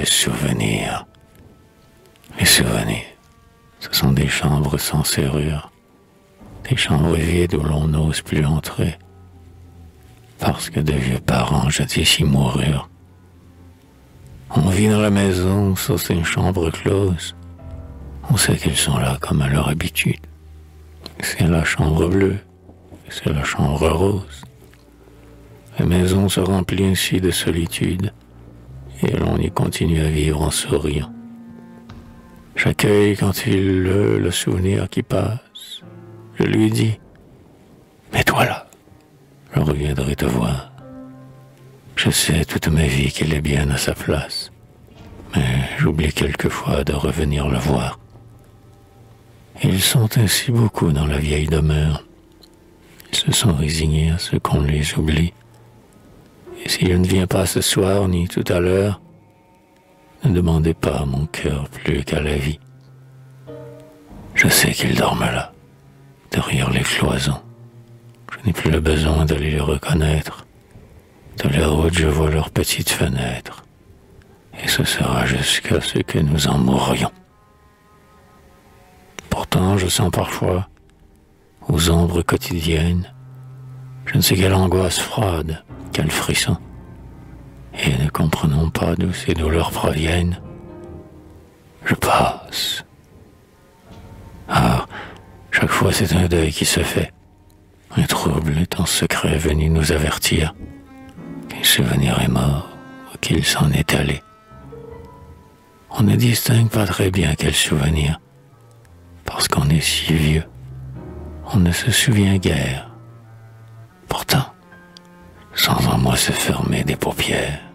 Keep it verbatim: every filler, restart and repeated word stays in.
les souvenirs. Les souvenirs, ce sont des chambres sans serrure, des chambres vides où l'on n'ose plus entrer, parce que de vieux parents jadis y moururent. On vit dans la maison sous une chambre close, on sait qu'ils sont là comme à leur habitude. C'est la chambre bleue, c'est la chambre rose. La maison se remplit ainsi de solitude, et l'on y continue à vivre en souriant. J'accueille quand il le, le souvenir qui passe. Je lui dis, « Mais toi là, je reviendrai te voir. Je sais toute ma vie qu'il est bien à sa place, mais j'oublie quelquefois de revenir le voir. » Ils sont ainsi beaucoup dans la vieille demeure. Ils se sont résignés à ce qu'on les oublie. Et si je ne viens pas ce soir ni tout à l'heure, ne demandez pas à mon cœur plus qu'à la vie. Je sais qu'ils dorment là, derrière les cloisons. Je n'ai plus le besoin d'aller les reconnaître. De la route, je vois leurs petites fenêtres. Et ce sera jusqu'à ce que nous en mourions. Pourtant, je sens parfois, aux ombres quotidiennes, je ne sais quelle angoisse froide, quel frisson. Et ne comprenons pas d'où ces douleurs proviennent. Je passe. Ah, chaque fois c'est un deuil qui se fait. Un trouble est en secret venu nous avertir qu'un souvenir est mort ou qu'il s'en est allé. On ne distingue pas très bien quel souvenir. Parce qu'on est si vieux, on ne se souvient guère. Pourtant, sans en moi se fermer des paupières,